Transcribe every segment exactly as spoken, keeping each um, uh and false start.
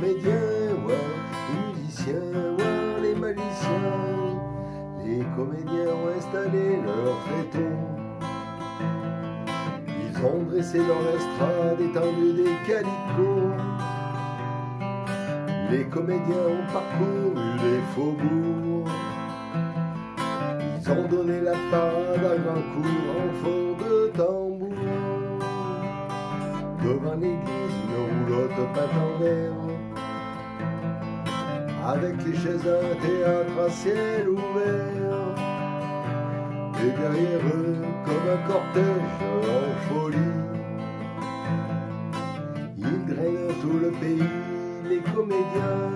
comédiens, ouais, les musiciens, ouais, les magiciens. Les comédiens ont installé leur tréteau. Ils ont dressé dans l'estrade étendue des calicots. Les comédiens ont parcouru les faubourgs. Ils ont donné la parade à grands coups en fond de tambour. Devant l'église, une roulotte paternelle, avec les chaises d'un théâtre à ciel ouvert. Et derrière eux, comme un cortège en folie, ils drainent tout le pays, les comédiens.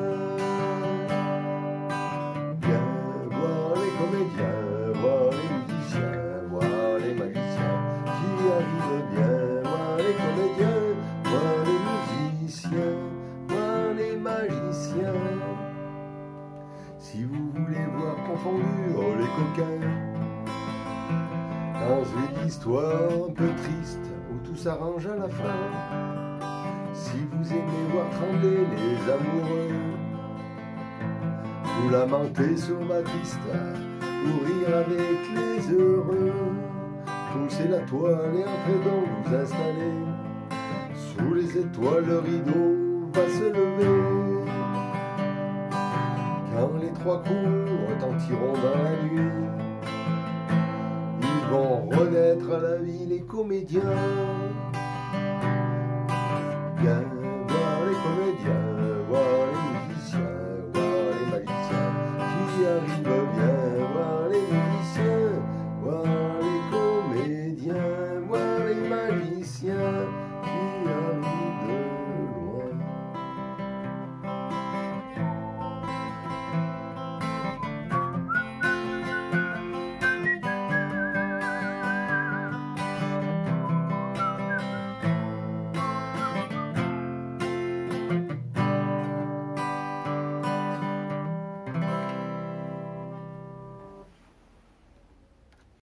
Viens voir les comédiens, voir les musiciens, voir les magiciens qui arrivent bien. Voir les comédiens, voir les musiciens, voir les magiciens. Si vous voulez voir confondre les coquins dans une histoire un peu triste où tout s'arrange à la fin, si vous aimez voir trembler les amoureux, vous lamenter sur ma triste, ou rire avec les heureux, poussez la toile et après donc vous installez, sous les étoiles le rideau va se lever. Quand les trois coups retentiront dans la nuit, ils vont renaître à la vie les comédiens. Bien.